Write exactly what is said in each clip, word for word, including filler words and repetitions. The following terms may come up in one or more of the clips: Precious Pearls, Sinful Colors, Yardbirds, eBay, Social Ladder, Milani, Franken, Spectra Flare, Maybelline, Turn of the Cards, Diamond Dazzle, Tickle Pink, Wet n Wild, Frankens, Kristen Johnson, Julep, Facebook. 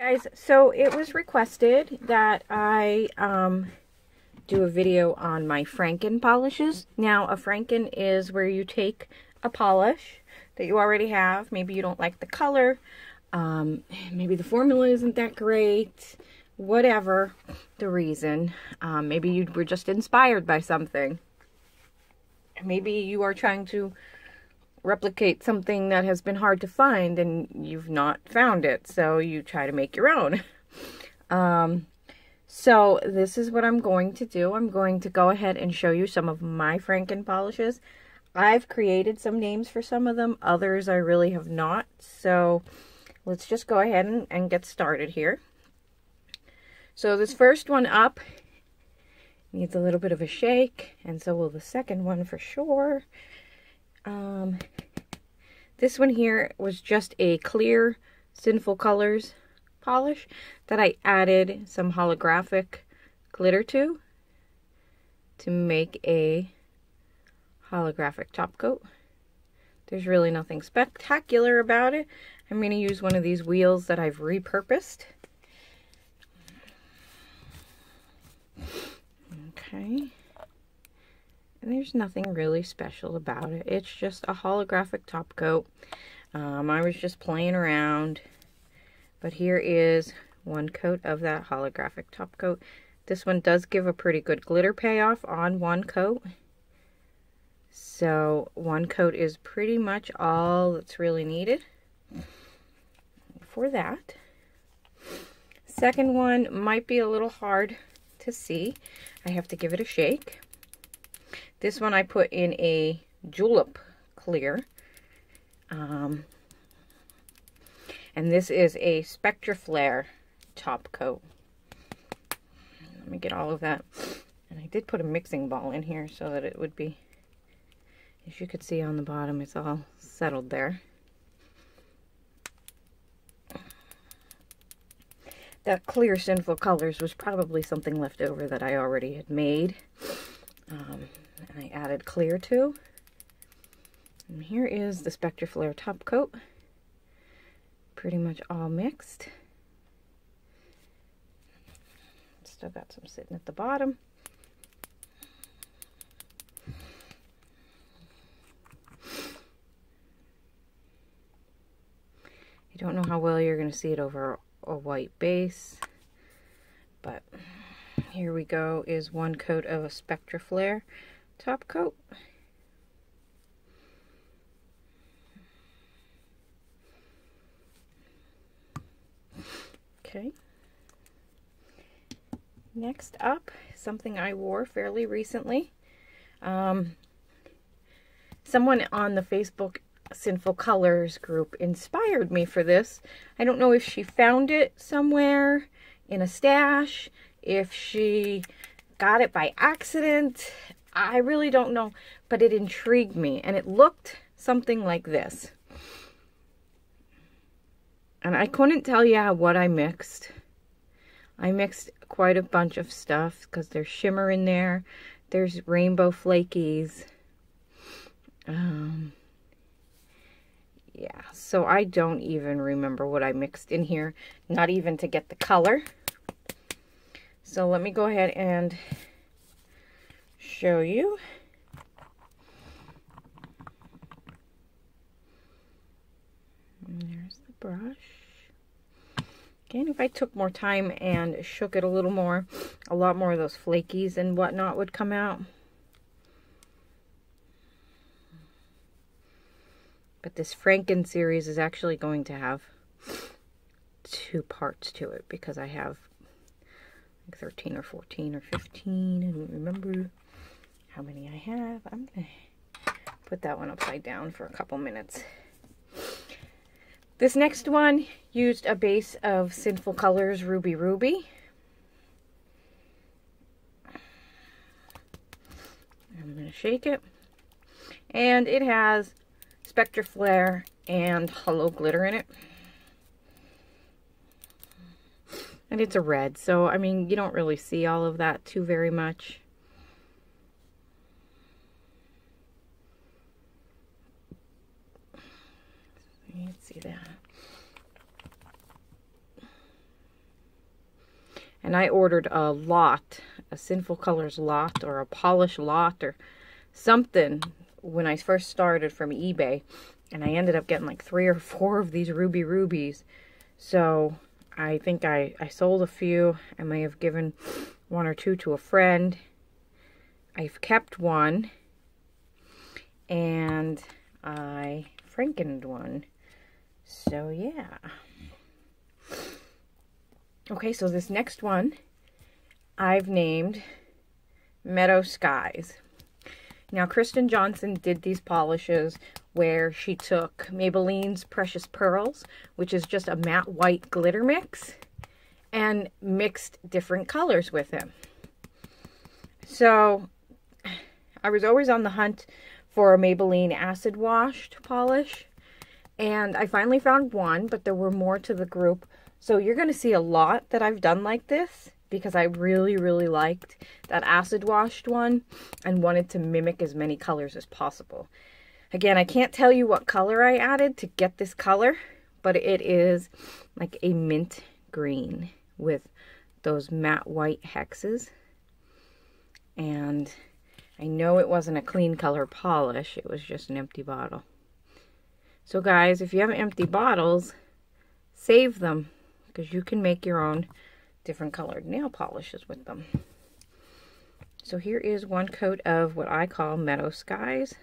Guys, so it was requested that I um, do a video on my Franken polishes. Now, a Franken is where you take a polish that you already have. Maybe you don't like the color. Um, maybe the formula isn't that great. Whatever the reason. Um, maybe you were just inspired by something. Maybe you are trying to replicate something that has been hard to find and you've not found it, so you try to make your own. Um, so this is what I'm going to do. I'm going to go ahead and show you some of my Franken polishes. I've created some names for some of them, others I really have not, so let's just go ahead and, and get started here. So this first one up needs a little bit of a shake, and so will the second one for sure. Um, this one here was just a clear Sinful Colors polish that I added some holographic glitter to, to make a holographic top coat. There's really nothing spectacular about it. I'm going to use one of these wheels that I've repurposed. Okay. And there's nothing really special about it. It's just a holographic top coat. Um, I was just playing around. But here is one coat of that holographic top coat. This one does give a pretty good glitter payoff on one coat. So one coat is pretty much all that's really needed for that. Second one might be a little hard to see. I have to give it a shake. This one I put in a Julep clear. Um, and this is a Spectra Flare top coat. Let me get all of that. And I did put a mixing ball in here so that it would be, as you could see on the bottom, it's all settled there. That clear Sinful Colors was probably something left over that I already had made. Um, and I added clear to. And here is the Spectra Flare top coat. Pretty much all mixed. Still got some sitting at the bottom. I don't know how well you're going to see it over a white base, but here we go, is one coat of a Spectra Flare top coat. Okay. Next up, something I wore fairly recently. Um, someone on the Facebook Sinful Colors group inspired me for this. I don't know if she found it somewhere in a stash, if she got it by accident, I really don't know, but it intrigued me, and it looked something like this. And I couldn't tell you how, what I mixed. I mixed quite a bunch of stuff because there's shimmer in there, there's rainbow flakies. Um, yeah, so I don't even remember what I mixed in here, not even to get the color. So let me go ahead and show you. And there's the brush. Okay, and if I took more time and shook it a little more, a lot more of those flakies and whatnot would come out. But this Franken series is actually going to have two parts to it because I have thirteen or fourteen or fifteen, I don't remember how many I have. I'm gonna put that one upside down for a couple minutes. This next one used a base of Sinful Colors Ruby Ruby. I'm gonna shake it. And it has Spectra Flare and Hollow Glitter in it. And it's a red, so, I mean, you don't really see all of that too very much. You can see that. and I ordered a lot, a Sinful Colors lot or a polish lot or something when I first started from eBay, and I ended up getting like three or four of these Ruby Rubies. So I think I, I sold a few. I may have given one or two to a friend. I've kept one, and I Frankened one. So yeah. Okay, so this next one I've named Meadow Skies. Now, Kristen Johnson did these polishes where she took Maybelline's Precious Pearls, which is just a matte white glitter mix, and mixed different colors with them. So, I was always on the hunt for a Maybelline acid wash to polish, and I finally found one, but there were more to the group. So you're going to see a lot that I've done like this, because I really, really liked that acid washed one and wanted to mimic as many colors as possible. Again, I can't tell you what color I added to get this color, but it is like a mint green with those matte white hexes. And I know it wasn't a clean color polish, it was just an empty bottle. So guys, if you have empty bottles, save them, because you can make your own different colored nail polishes with them. So here is one coat of what I call Meadow Skies.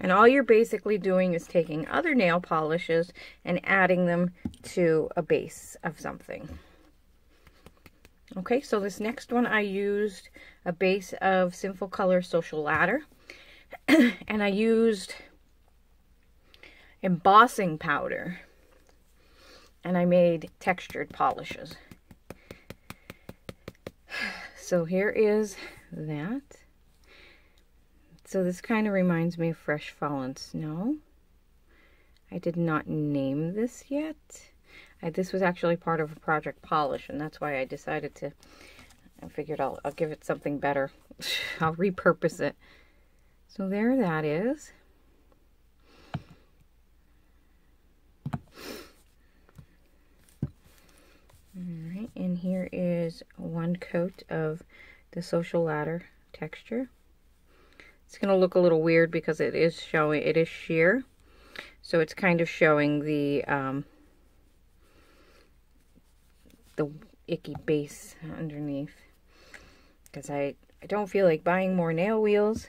And all you're basically doing is taking other nail polishes and adding them to a base of something. Okay, so this next one I used a base of Sinful Colors Social Ladder. And I used embossing powder, and I made textured polishes. So here is that. So this kind of reminds me of Fresh Fallen Snow. I did not name this yet. I, this was actually part of a project polish, and that's why I decided to, I figured I'll, I'll give it something better. I'll repurpose it. So there that is. Alright, and here is one coat of the Social Ladder texture. It's going to look a little weird because it is showing, it is sheer. So it's kind of showing the, um, the icky base underneath. Because I, I don't feel like buying more nail wheels.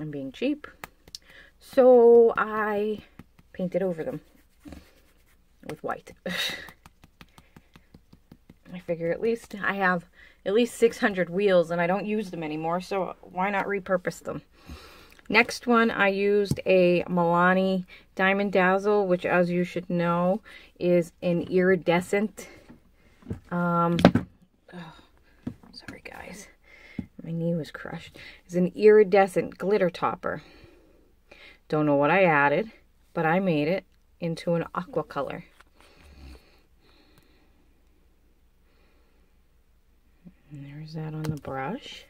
I'm being cheap, so I painted over them with white. I figure at least I have at least six hundred wheels and I don't use them anymore, so why not repurpose them? Next one, I used a Milani Diamond Dazzle, which, as you should know, is an iridescent um oh, sorry guys, my knee was crushed. It's an iridescent glitter topper. Don't know what I added, but I made it into an aqua color. And there's that on the brush.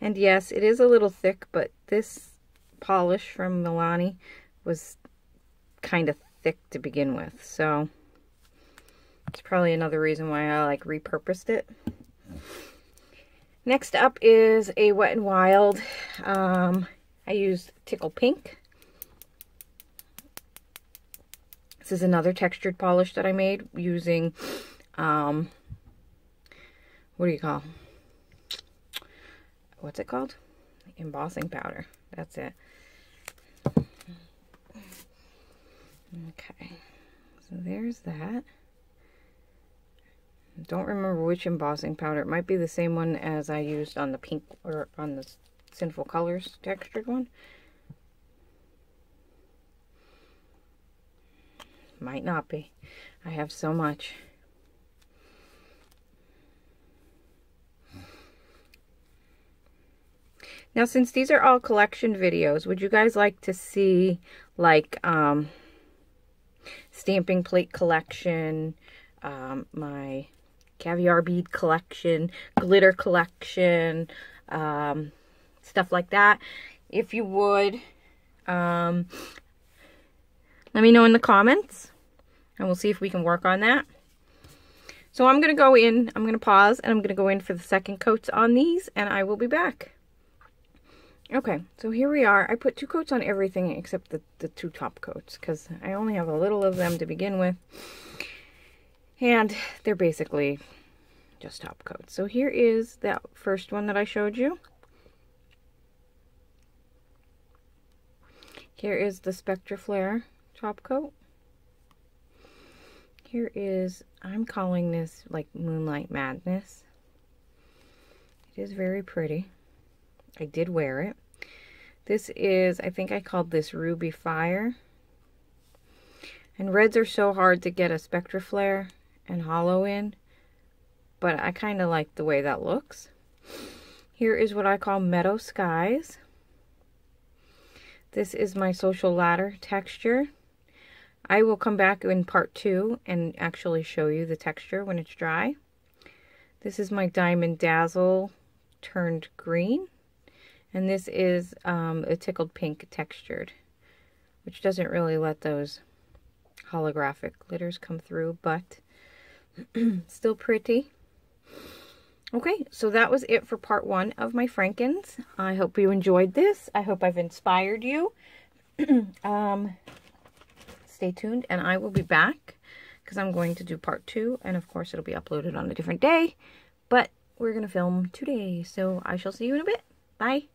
And yes, it is a little thick, but this polish from Milani was kind of thick to begin with, so it's probably another reason why I like repurposed it. Next up is a Wet n Wild. um, I used Tickle Pink. This is another textured polish that I made using um, what do you call what's it called embossing powder, that's it. Okay, so there's that. Don't remember which embossing powder. It might be the same one as I used on the pink, or on the Sinful Colors textured one. Might not be. I have so much. Now, since these are all collection videos, would you guys like to see, like, um... stamping plate collection, um, my caviar bead collection, glitter collection, um, stuff like that. If you would, um, let me know in the comments and we'll see if we can work on that. So I'm going to go in, I'm going to pause, and I'm going to go in for the second coats on these, and I will be back. Okay, so here we are. I put two coats on everything except the, the two top coats, because I only have a little of them to begin with. And they're basically just top coats. So here is that first one that I showed you. Here is the Spectra Flare top coat. Here is, I'm calling this like Moonlight Madness. It is very pretty. I did wear it. This is, I think I called this Ruby Fire. And reds are so hard to get a Spectra Flare and hollow in, but I kind of like the way that looks. Here is what I call Meadow Skies. This is my Social Ladder texture. I will come back in part two and actually show you the texture when it's dry. This is my Diamond Dazzle turned green. And this is um, a Tickled Pink textured, which doesn't really let those holographic glitters come through, but still pretty. Okay, so that was it for part one of my Frankens. I hope you enjoyed this. I hope I've inspired you. um, Stay tuned and I will be back because I'm going to do part two, and of course it'll be uploaded on a different day, but we're going to film today, so I shall see you in a bit. Bye.